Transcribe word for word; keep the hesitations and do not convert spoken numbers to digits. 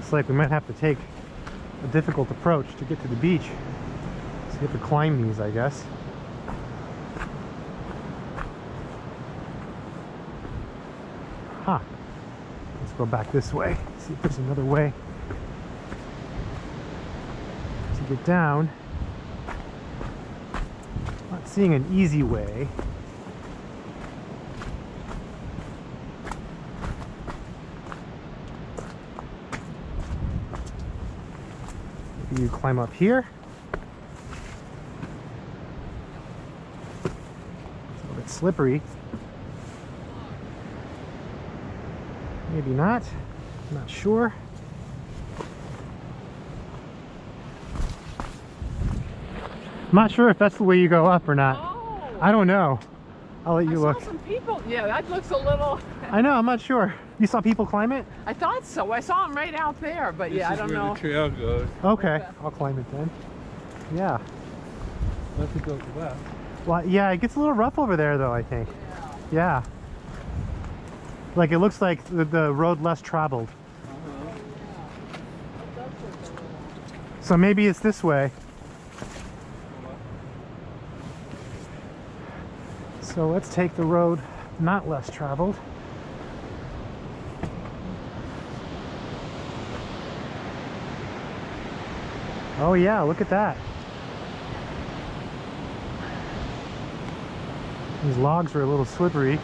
Looks like we might have to take a difficult approach to get to the beach. So you have to climb these, I guess. Huh. Let's go back this way. See if there's another way to get down. Not seeing an easy way. You climb up here. It's a little bit slippery. Maybe not. I'm not sure. I'm not sure if that's the way you go up or not. Oh. I don't know. I'll let you I look. Saw some people. Yeah, that looks a little. I know. I'm not sure. You saw people climb it? I thought so. I saw them right out there, but yeah, I don't know. This is where the trail goes. Okay, I'll climb it then. Yeah. Unless it goes left. Well, yeah, it gets a little rough over there, though, I think. Yeah. Yeah. Like, it looks like the, the road less traveled. Uh-huh. Yeah. So maybe it's this way. So let's take the road not less traveled. Oh yeah, look at that. These logs are a little slippery.